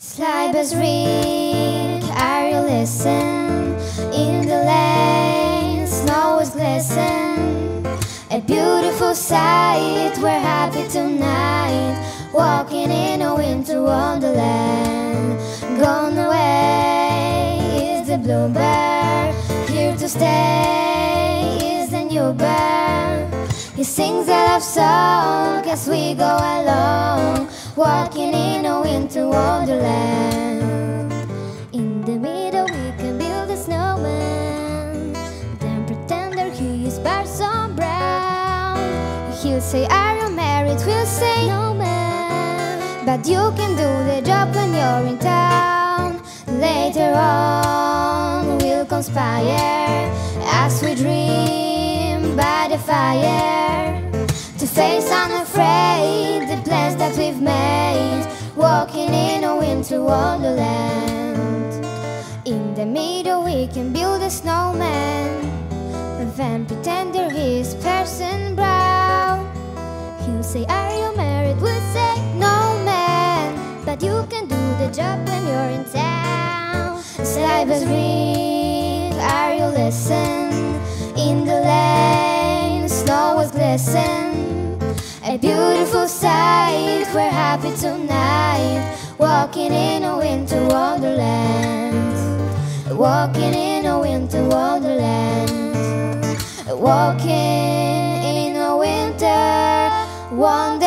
Sleigh bells ring, carol listen. In the lane, snow is glisten. A beautiful sight, we're happy tonight, walking in a winter wonderland. Gone away is the bluebird, here to stay is the new bird. He sings a love song as we go along, walking in a winter wonderland. In the middle we can build a snowman, then pretend that he is bars on brown. He'll say Hail Mary, we'll say no man, but you can do the job when you're in town. Later on we'll conspire as we dream by the fire, to face unafraid the plans that we've made, walking in a winter wonderland. In the middle we can build a snowman, then pretend that he is person brown. He'll say are you married, we'll say no man, but you can do the job when you're in town. Sleigh bells ring, are you listen. In the lane, snow was glisten. A beautiful sight, we're happy tonight, walking in a winter wonderland. Walking in a winter wonderland. Walking in a winter wonderland.